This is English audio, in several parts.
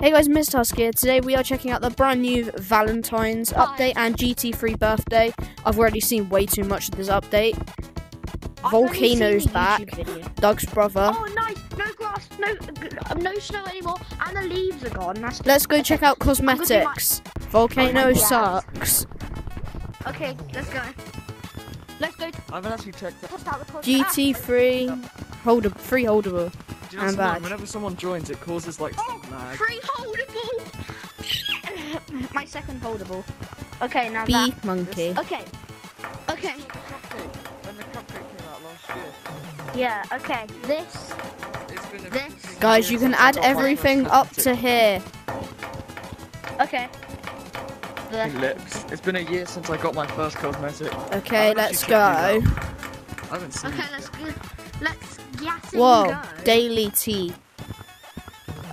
Hey guys, Miss Tusk here. Today we are checking out the brand new Valentine's update and GT3 birthday. I've already seen way too much of this update. Volcano's back, Doug's brother. Oh nice, no grass, no snow anymore, and the leaves are gone. That's let's go check out cosmetics. Volcano sucks. Okay, let's go. Let's go. I'm gonna actually check that. GT3 freeholdable. Do you know something? Whenever someone joins, it causes like lag. Free holdable. My second holdable. Okay, now Bee that. Monkey. Okay. Okay. When the cupcake came out last year. Yeah. Okay. This. It's been a this. Guys, you can add everything up to here. Okay. The lips. It's been a year since I got my first cosmetic. Okay, let's go. I haven't seen. Okay, let's go. Let's. Yes, whoa, daily tea.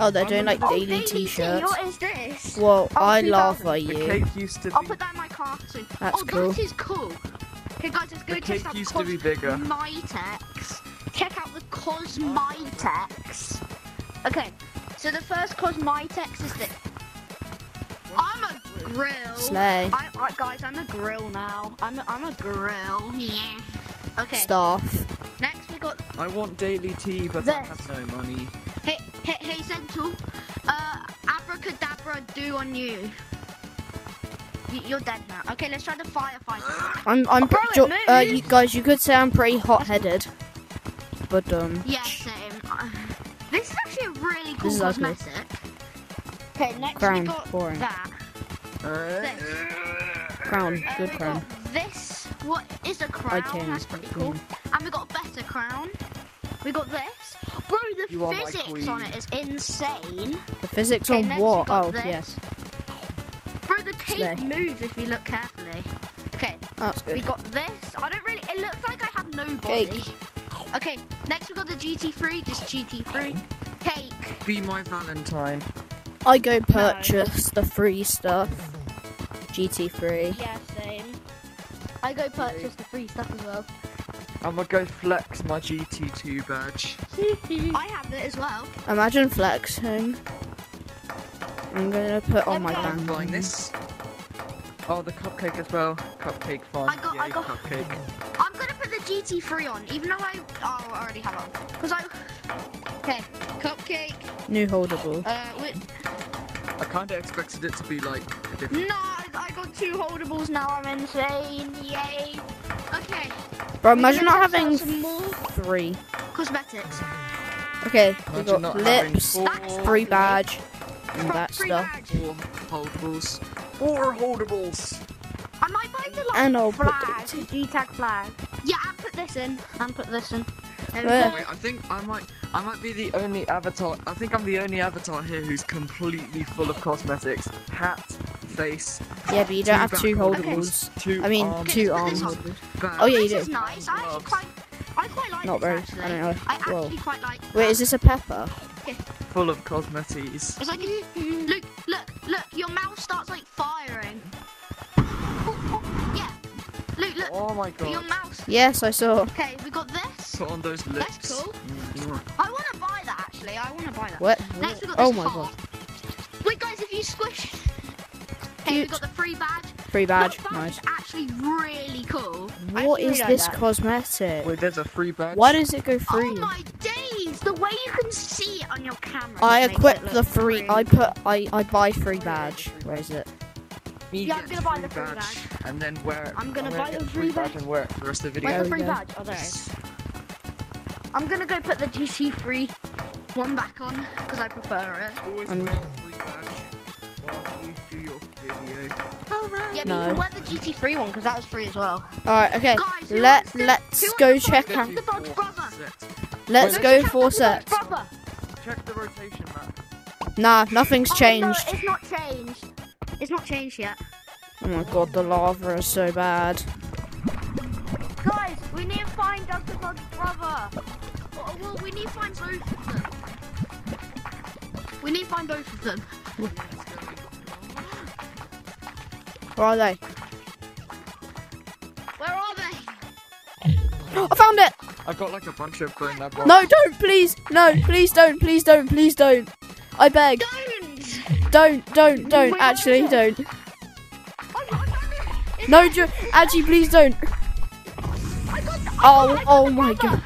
Oh, they're doing like daily t-shirts. What is this? Whoa, I laugh at you. The cake used to be... I'll put that in my car soon. That's cool. This is cool. Okay, guys, let's go check out Cosmitex. Check out the Cosmitex. Okay, so the first Cosmitex is this. I'm a grill. Slay. Guys, I'm a grill now. I'm a grill. Yeah. Okay. Staff. Next. I want daily tea, but this. I have no money. Hey, Central. Abracadabra, do on you. You're dead now. Okay, let's try the firefighter. You guys, you could say I'm pretty hot-headed, but yeah, same. This is actually a really cool cosmetic. Okay, next crown, we got boring. That. This. Crown, good crown. This. What is a crown? That's pretty cool. And we got a better crown. We got this. Bro, the physics on it is insane. The physics on what? Oh, yes. Bro, the tape moves if you look carefully. Okay. That's good. We got this. I don't really. It looks like I have no body. Okay. Next we got the GT3. Just GT3. Cake. Be my Valentine. I go purchase the free stuff. GT3. Yeah, same. I go purchase the free stuff as well. I'm gonna go flex my GT2 badge. I have it as well. Imagine flexing. I'm gonna put on my band. Like this. Oh, the cupcake as well. Cupcake farm. I got cupcake. I'm gonna put the GT3 on, even though I already have it on. Okay, cupcake. New holdable. I kind of expected it to be like a different. No. I got two holdables now, I'm insane, yay. Okay. Bro, imagine not having three. Cosmetics. Okay, we got lips, free badge, and that stuff. Four holdables. I might buy the flag, G-Tag flag. Yeah, and put this in, Wait, I think I might be the only avatar, I think I'm the only avatar here who's completely full of cosmetics. Hat, face. Yeah, but you don't have two holdables. Okay. Two arms. Oh yeah, you do. This is nice. I quite like not this, very. I don't know. I actually quite like that. Wait, is this a pepper? Okay. Full of cosmetics. It's like, look, your mouth starts like firing. Oh, yeah. Look. Oh my god. Your mouth. Yes, I saw. Okay, we got this. Put on those lips. That's cool. Mm-hmm. I want to buy that actually. What? Next we got this card. Wait guys, if you squish. Okay, we got the free badge. Nice. Actually, really cool. What is this cosmetic? Wait, there's a free badge. Why does it go free? Oh my days! The way you can see it on your camera. I equip the free. I buy free badge. Where is it? Yeah, I'm gonna buy the free badge. And then wear it. I'm gonna buy the free badge and wear it for the rest of the video. Where's the free badge? Oh, there it is. I'm gonna go put the GT3 one back on because I prefer it. Always wear the free badge. Yeah, but you can wear the GT3 one because that was free as well. Alright, okay. Guys, let's go check out the Bugs Brother. Let's go for sets. Check the rotation map. Nah, nothing's changed. No, it's not changed. It's not changed yet. Oh my god, the lava is so bad. Guys, we need to find Dr. Bugs Brother. Well, we need to find both of them. Where are they? I found it! I've got like a bunch of green lab. No, don't, please! No, please don't! I beg! Don't! Don't, actually, don't. No, actually, please don't. Oh my god.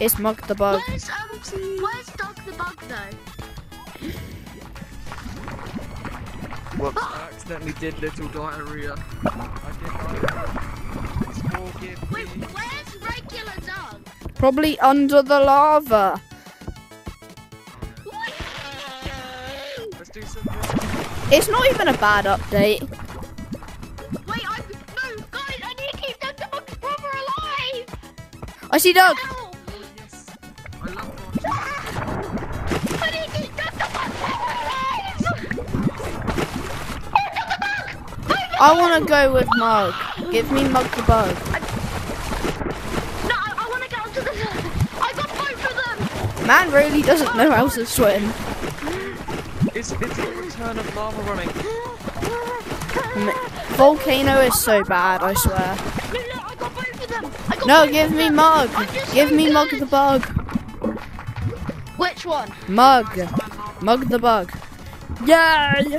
It's Mug the Bug. Where's Doug the Bug, though? Whoops, I accidentally did little diarrhea. Wait, where's regular Doug? Probably under the lava. Let's do some more. It's not even a bad update. Wait, no, guys, I need to keep Doug the Bug's brother alive. I see Doug. Ow. I want to go with Mug. Give me Mug the Bug. No, I want to get onto the... I got both of them! Man really doesn't know how to swim. It's the return of lava running. Volcano is so bad, I swear. No, I got both of them! No, give me Mug! Give me Mug the Bug! Which one? Mug. Mug the Bug. Yay!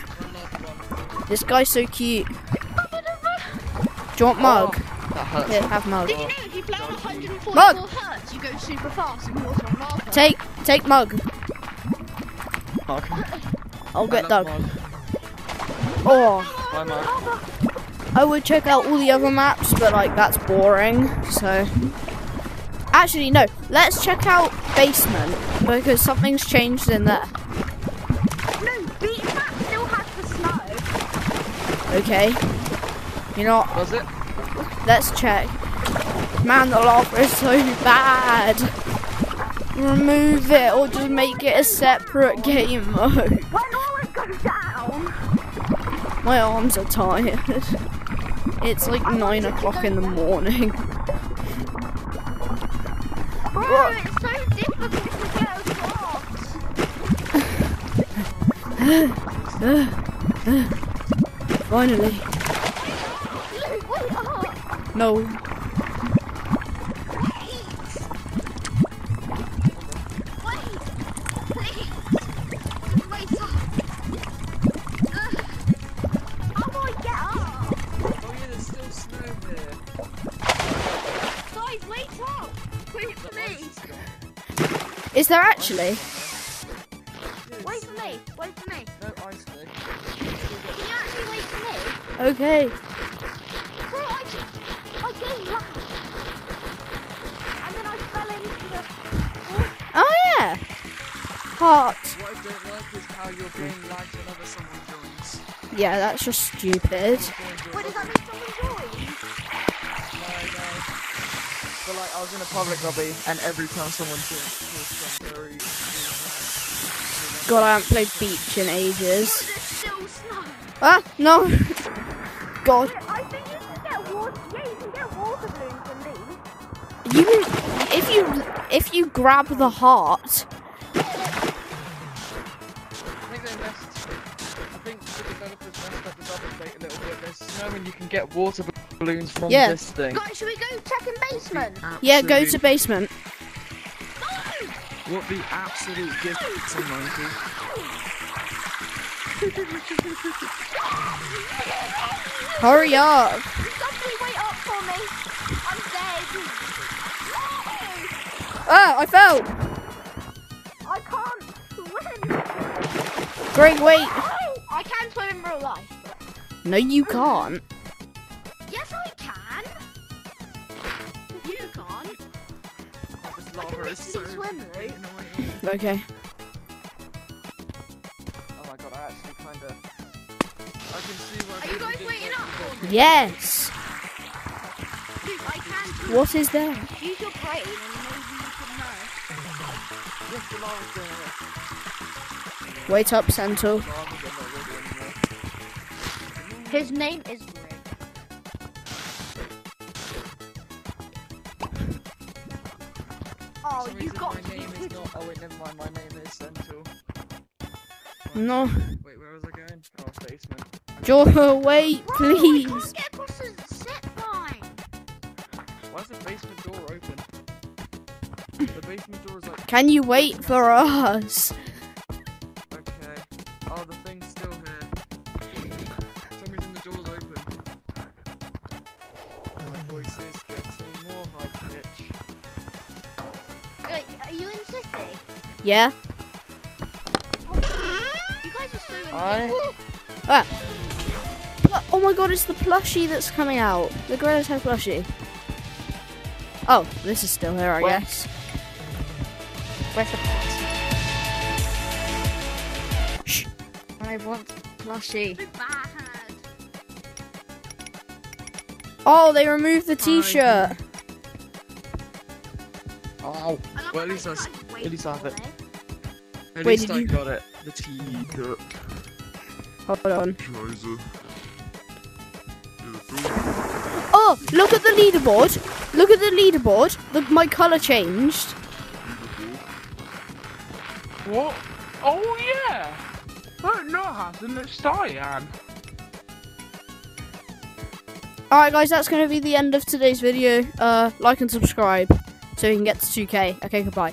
This guy's so cute. Do you want Mug? Here, have Mug. Did you know if you blow 144 hertz, you go super fast and water on lava? Take Mug. Mug. I'll get Doug. Mug. Oh. Bye, Mug. I would check out all the other maps, but like that's boring. So, actually, no. Let's check out basement because something's changed in there. Okay. You know what? Was it? Let's check. Man, the lava is so bad. Remove it or just make it a separate game mode. When all it goes down. My arms are tired. It's like 9 o'clock in the morning. Bro, it's so difficult to get across. Finally. No. Is there actually? Wait for me. No ice cream. Okay. Bro, I came back. And then I fell into the... Oh, yeah. Heart. What I don't like is how you're being liked whenever someone joins. Yeah, that's just stupid. What does that mean, someone joins? No. But, like, I was in a public lobby, and every time someone joins... God, I haven't played beach in ages. Ah, no. God. I think you can get water. Yeah, you can get water balloons from these. You can, if you grab the heart. I think they messed. I think the developers messed up the double date a little bit. There's no way you can get water balloons from this thing. Guys, should we go check in basement? Yeah, go to basement. What the absolute gift to monkey. Hurry up! Somebody wait up for me! I'm dead! Ah, I fell! I can't swim! Greg, wait! I can swim in real life. No, you can't. Yes, I can! You can't. I can literally swim, Luke. Okay. Yes. Dude, I can. What is there? Use your brain and maybe you can know. Wait up, Santo. His name is Rick. Oh, you got my name is not. Oh wait, never mind. My name is Santo. No. Wait, where was I going? Oh, basement. Joe, wait, please. Bro, I can't get across the zip line. Why is the basement door open? The basement door is like... Can you wait for us? Okay. Oh, the thing's Yeah? Ah. Oh my god, it's the plushie that's coming out. The Greta Toe plushie. Oh, this is still here, I guess. Where's the plushie? Shh. I want the plushie. Oh, they removed the t-shirt. Oh, well, at least I have it. At least I got it. The t-shirt. Hold on. Oh, look at the leaderboard. Look at the leaderboard. Look, my colour changed. What? Oh, yeah. Oh, no, hasn't it started? Alright, guys, that's going to be the end of today's video. Like and subscribe so you can get to 2K. Okay, goodbye.